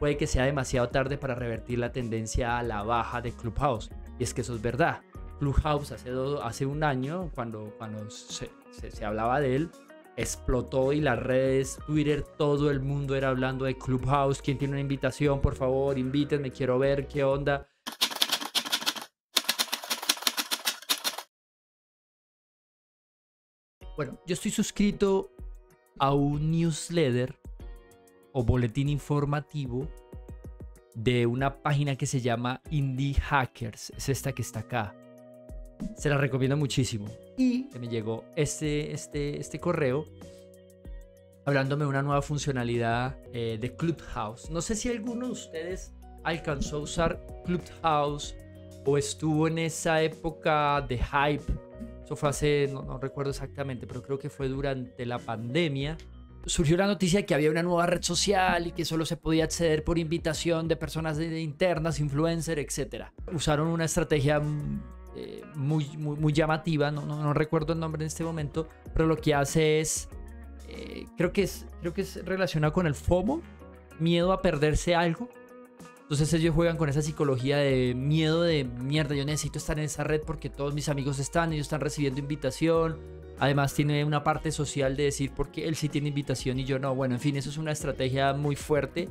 puede que sea demasiado tarde para revertir la tendencia a la baja de Clubhouse. Y es que eso es verdad. Clubhouse hace un año, cuando se hablaba de él, explotó, y las redes, Twitter, todo el mundo era hablando de Clubhouse. ¿Quién tiene una invitación? Por favor, invítenme, quiero ver qué onda. Bueno, yo estoy suscrito a un newsletter o boletín informativo de una página que se llama Indie Hackers. Es esta que está acá. Se la recomiendo muchísimo. Y me llegó este correo hablándome de una nueva funcionalidad de Clubhouse. No sé si alguno de ustedes alcanzó a usar Clubhouse o estuvo en esa época de hype. Eso fue hace, no recuerdo exactamente, pero creo que fue durante la pandemia. Surgió la noticia de que había una nueva red social y que solo se podía acceder por invitación de personas internas, influencers, etc. Usaron una estrategia muy llamativa, no recuerdo el nombre en este momento, pero lo que hace es, creo que es relacionado con el FOMO, miedo a perderse algo. Entonces ellos juegan con esa psicología de miedo de mierda, yo necesito estar en esa red porque todos mis amigos están, ellos están recibiendo invitación. Además tiene una parte social de decir porque él sí tiene invitación y yo no. Bueno, en fin, eso es una estrategia muy fuerte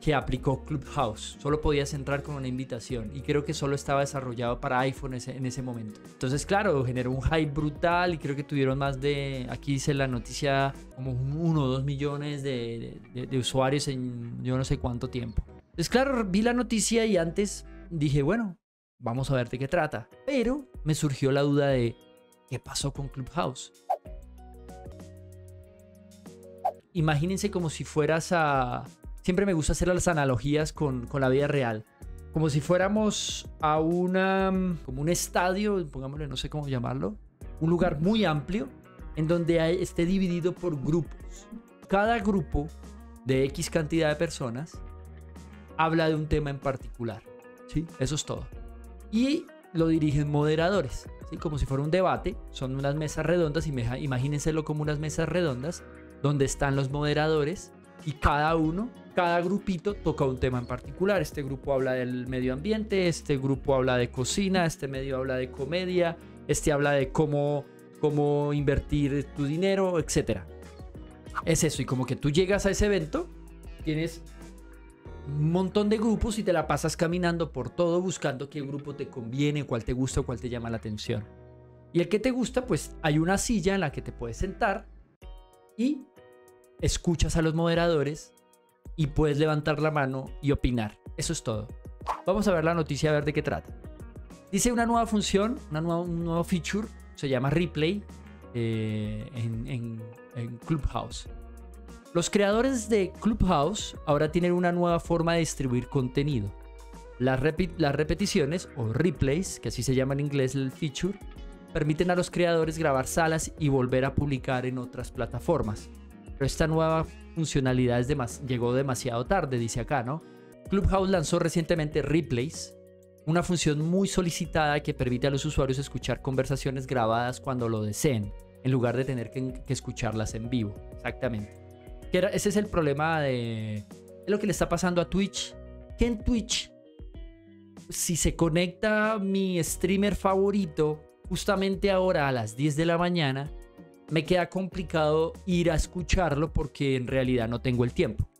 que aplicó Clubhouse. Solo podías entrar con una invitación y creo que solo estaba desarrollado para iPhone en ese momento. Entonces, claro, generó un hype brutal y creo que tuvieron más de, aquí dice la noticia, como 1 o 2 millones de usuarios en yo no sé cuánto tiempo. Entonces, claro, vi la noticia y antes dije, bueno, vamos a ver de qué trata. Pero me surgió la duda de ¿qué pasó con Clubhouse? Imagínense como si fueras a... Siempre me gusta hacer las analogías con la vida real. Como si fuéramos a como un estadio, pongámosle, no sé cómo llamarlo. Un lugar muy amplio en donde esté dividido por grupos. Cada grupo de X cantidad de personas habla de un tema en particular. ¿Sí? Eso es todo. Y lo dirigen moderadores. ¿Sí? Como si fuera un debate, son unas mesas redondas, imagínenselo como unas mesas redondas donde están los moderadores y cada grupito toca un tema en particular. Este grupo habla del medio ambiente, este grupo habla de cocina, este medio habla de comedia, este habla de cómo invertir tu dinero, etc. Es eso, y como que tú llegas a ese evento, tienes un montón de grupos y te la pasas caminando por todo buscando qué grupo te conviene, cuál te gusta o cuál te llama la atención. Y el que te gusta, pues hay una silla en la que te puedes sentar y escuchas a los moderadores y puedes levantar la mano y opinar. Eso es todo. Vamos a ver la noticia, a ver de qué trata. Dice una nueva función, un nuevo feature, se llama Replay en Clubhouse. Los creadores de Clubhouse ahora tienen una nueva forma de distribuir contenido. Las repeticiones o replays, que así se llama en inglés el feature, permiten a los creadores grabar salas y volver a publicar en otras plataformas. Pero esta nueva funcionalidad llegó demasiado tarde, dice acá, ¿no? Clubhouse lanzó recientemente Replays, una función muy solicitada que permite a los usuarios escuchar conversaciones grabadas cuando lo deseen, en lugar de tener que escucharlas en vivo. Exactamente. Ese es el problema de lo que le está pasando a Twitch. Que en Twitch, si se conecta mi streamer favorito justamente ahora a las 10 de la mañana, me queda complicado ir a escucharlo porque en realidad no tengo el tiempo.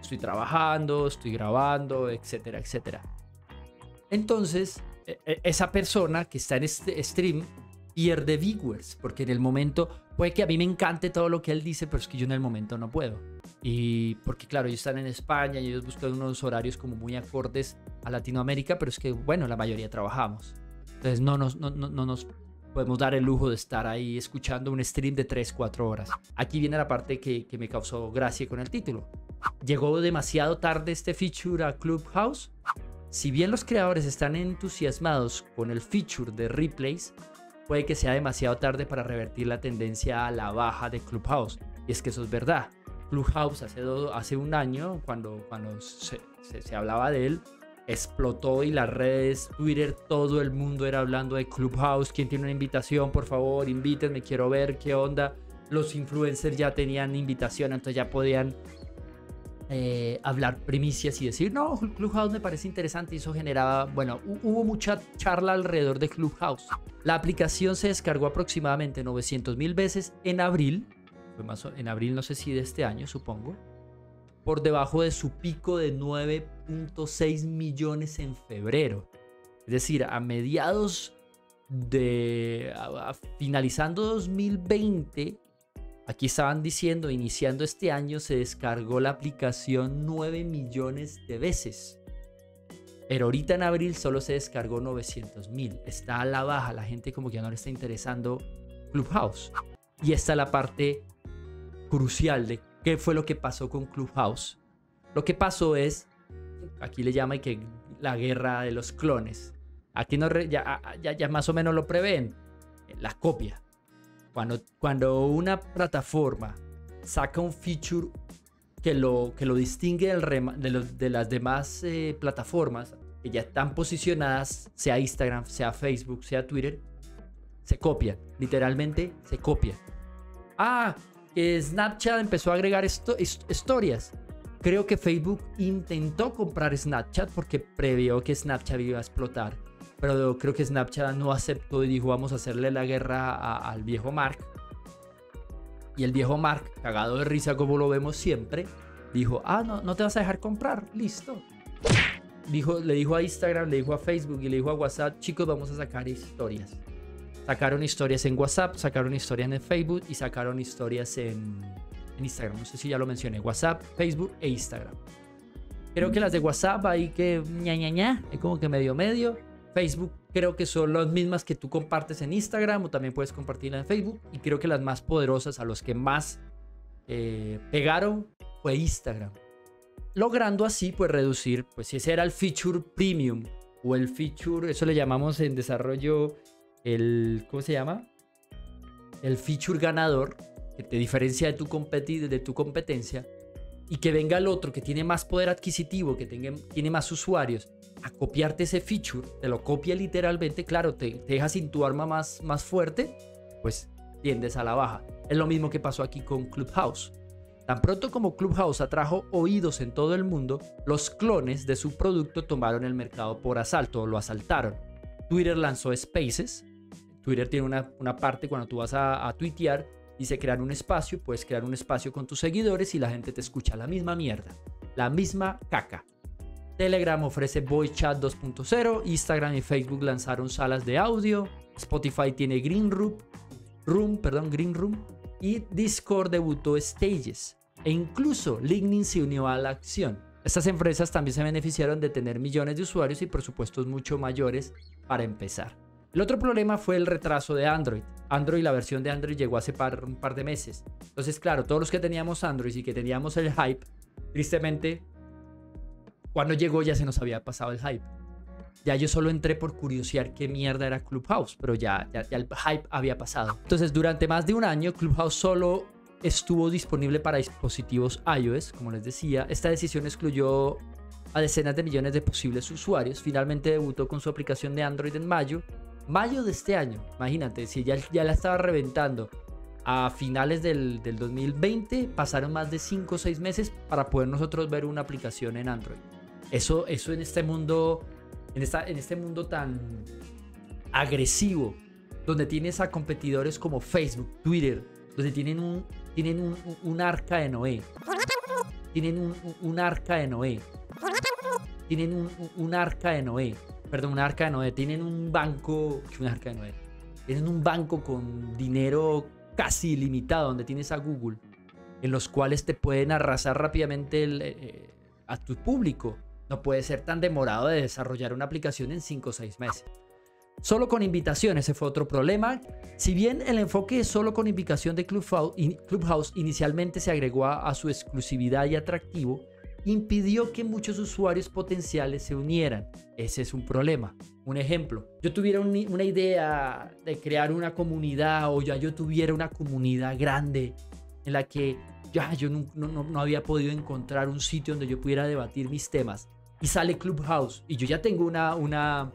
Estoy trabajando, estoy grabando, etcétera, etcétera. Entonces, esa persona que está en este stream pierde viewers, porque en el momento puede que a mí me encante todo lo que él dice, pero es que yo en el momento no puedo. Y porque claro, ellos están en España y ellos buscan unos horarios como muy acordes a Latinoamérica, pero es que bueno, la mayoría trabajamos. Entonces no nos podemos dar el lujo de estar ahí escuchando un stream de 3-4 horas. Aquí viene la parte que me causó gracia con el título. Llegó demasiado tarde este feature a Clubhouse. Si bien los creadores están entusiasmados con el feature de replays, puede que sea demasiado tarde para revertir la tendencia a la baja de Clubhouse. Y es que eso es verdad. Clubhouse hace un año, cuando se hablaba de él, explotó y las redes, Twitter, todo el mundo era hablando de Clubhouse. ¿Quién tiene una invitación? Por favor, invítenme, quiero ver qué onda. Los influencers ya tenían invitación, entonces ya podían hablar primicias y decir, no, Clubhouse me parece interesante, y eso generaba, bueno, hubo mucha charla alrededor de Clubhouse. La aplicación se descargó aproximadamente 900.000 veces en abril, en abril no sé si de este año, supongo, por debajo de su pico de 9.6 millones en febrero. Es decir, a mediados de... finalizando 2020, aquí estaban diciendo, iniciando este año, se descargó la aplicación 9 millones de veces. Pero ahorita en abril solo se descargó 900.000. Está a la baja, la gente como que ya no le está interesando Clubhouse. Y esta es la parte crucial de qué fue lo que pasó con Clubhouse. Lo que pasó es, aquí le llaman que la guerra de los clones. Aquí no, ya más o menos lo prevén, la copia. Cuando una plataforma saca un feature que lo distingue de las demás plataformas que ya están posicionadas, sea Instagram, sea Facebook, sea Twitter, se copia, literalmente se copia. Ah, Snapchat empezó a agregar historias. Creo que Facebook intentó comprar Snapchat porque previó que Snapchat iba a explotar. Pero creo que Snapchat no aceptó y dijo, vamos a hacerle la guerra al viejo Mark. Y el viejo Mark, cagado de risa como lo vemos siempre, dijo, ah, no te vas a dejar comprar, listo. Le dijo a Instagram, le dijo a Facebook y le dijo a WhatsApp, chicos, vamos a sacar historias. Sacaron historias en WhatsApp, sacaron historias en Facebook y sacaron historias en Instagram. No sé si ya lo mencioné, WhatsApp, Facebook e Instagram. Creo que las de WhatsApp ahí que es como que medio. Facebook creo que son las mismas que tú compartes en Instagram o también puedes compartirlas en Facebook, y creo que las más poderosas, a los que más pegaron, fue Instagram, logrando así pues reducir, pues si ese era el feature premium o el feature, eso le llamamos en desarrollo el, ¿cómo se llama? El feature ganador, que te diferencia de tu competencia, y que venga el otro que tiene más poder adquisitivo, que tiene más usuarios, a copiarte ese feature, te lo copia literalmente, claro, te deja sin tu arma más fuerte, pues tiendes a la baja. Es lo mismo que pasó aquí con Clubhouse. Tan pronto como Clubhouse atrajo oídos en todo el mundo, los clones de su producto tomaron el mercado por asalto, o lo asaltaron. Twitter lanzó Spaces. Twitter tiene una parte cuando tú vas a tuitear, dice crear un espacio, puedes crear un espacio con tus seguidores y la gente te escucha la misma mierda, la misma caca. Telegram ofrece Voice Chat 2.0, Instagram y Facebook lanzaron salas de audio, Spotify tiene Green Room, y Discord debutó Stages, e incluso LinkedIn se unió a la acción. Estas empresas también se beneficiaron de tener millones de usuarios y presupuestos mucho mayores para empezar. El otro problema fue el retraso de Android. La versión de Android llegó hace un par de meses. Entonces, claro, todos los que teníamos Android y que teníamos el hype, tristemente, cuando llegó ya se nos había pasado el hype. Ya yo solo entré por curiosear qué mierda era Clubhouse, pero ya el hype había pasado. Entonces, durante más de un año, Clubhouse solo estuvo disponible para dispositivos iOS, como les decía. Esta decisión excluyó a decenas de millones de posibles usuarios. Finalmente debutó con su aplicación de Android en mayo de este año. Imagínate, si ya la estaba reventando a finales del 2020, pasaron más de 5 o 6 meses para poder nosotros ver una aplicación en Android. Eso en este mundo, en este mundo tan agresivo, donde tienes a competidores como Facebook, Twitter, donde tienen un arca de Noé, tienen un arca de Noé, tienen un arca de Noé. Perdón, un arca de Noé. Tienen un banco con dinero casi ilimitado, donde tienes a Google, en los cuales te pueden arrasar rápidamente a tu público. No puede ser tan demorado de desarrollar una aplicación en 5 o 6 meses. Solo con invitación, ese fue otro problema. Si bien el enfoque es solo con invitación de Clubhouse inicialmente se agregó a su exclusividad y atractivo, impidió que muchos usuarios potenciales se unieran. Ese es un problema. Un ejemplo, yo tuviera una idea de crear una comunidad, o ya yo tuviera una comunidad grande en la que ya yo no había podido encontrar un sitio donde yo pudiera debatir mis temas, y sale Clubhouse y yo ya tengo una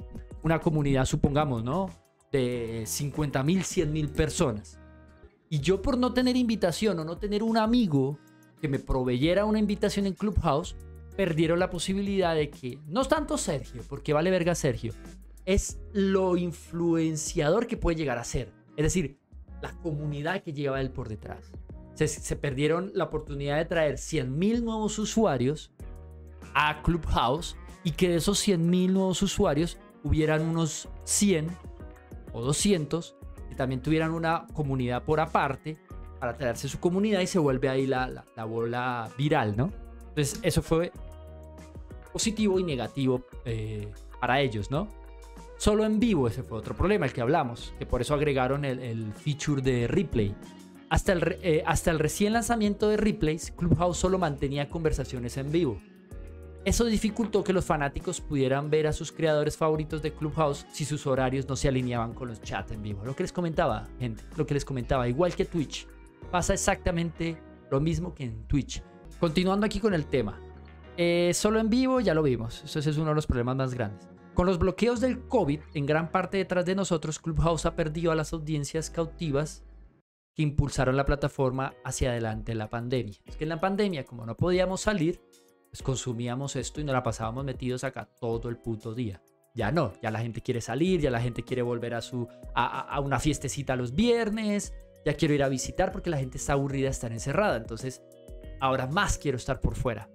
comunidad, supongamos, ¿no? De 50.000, 100.000 personas, y yo por no tener invitación o no tener un amigo que me proveyera una invitación en Clubhouse, perdieron la posibilidad de que, no tanto Sergio, porque vale verga Sergio, es lo influenciador que puede llegar a ser. Es decir, la comunidad que lleva él por detrás. Se perdieron la oportunidad de traer 100.000 nuevos usuarios a Clubhouse y que de esos 100.000 nuevos usuarios hubieran unos 100 o 200 que también tuvieran una comunidad por aparte para traerse su comunidad y se vuelve ahí la bola viral, ¿no? Entonces eso fue positivo y negativo para ellos, ¿no? Solo en vivo ese fue otro problema, el que hablamos, que por eso agregaron el feature de replay. Hasta el recién lanzamiento de Replays, Clubhouse solo mantenía conversaciones en vivo. Eso dificultó que los fanáticos pudieran ver a sus creadores favoritos de Clubhouse si sus horarios no se alineaban con los chats en vivo. Lo que les comentaba, gente, lo que les comentaba, igual que Twitch. Pasa exactamente lo mismo que en Twitch. Continuando aquí con el tema. Solo en vivo, ya lo vimos. Eso es uno de los problemas más grandes. Con los bloqueos del COVID, en gran parte detrás de nosotros, Clubhouse ha perdido a las audiencias cautivas que impulsaron la plataforma hacia adelante en la pandemia. Es que en la pandemia, como no podíamos salir, pues consumíamos esto y nos la pasábamos metidos acá todo el puto día. Ya no, ya la gente quiere salir, ya la gente quiere volver a una fiestecita los viernes, ya quiero ir a visitar porque la gente está aburrida de estar encerrada, entonces ahora más quiero estar por fuera.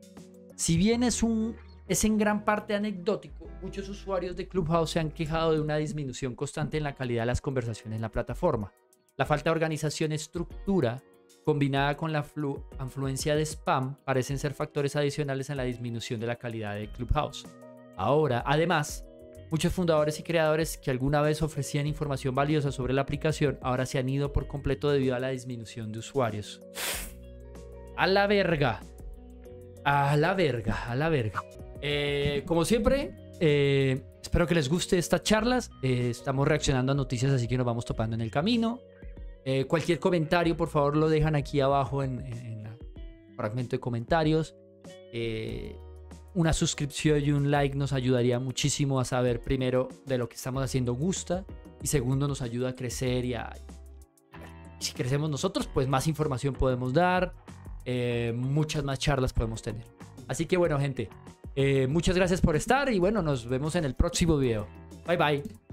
Si bien es en gran parte anecdótico, muchos usuarios de Clubhouse se han quejado de una disminución constante en la calidad de las conversaciones en la plataforma. La falta de organización y estructura, combinada con la afluencia de spam, parecen ser factores adicionales en la disminución de la calidad de Clubhouse. Ahora, además, muchos fundadores y creadores que alguna vez ofrecían información valiosa sobre la aplicación, ahora se han ido por completo debido a la disminución de usuarios. ¡A la verga! ¡A la verga! ¡A la verga! Como siempre... espero que les guste estas charlas. Estamos reaccionando a noticias, así que nos vamos topando en el camino. Cualquier comentario, por favor, lo dejan aquí abajo en el fragmento de comentarios. Una suscripción y un like nos ayudaría muchísimo a saber, primero, de lo que estamos haciendo gusta, y segundo, nos ayuda a crecer. Y si crecemos nosotros, pues más información podemos dar, muchas más charlas podemos tener. Así que bueno, gente, muchas gracias por estar y bueno, nos vemos en el próximo video. Bye bye.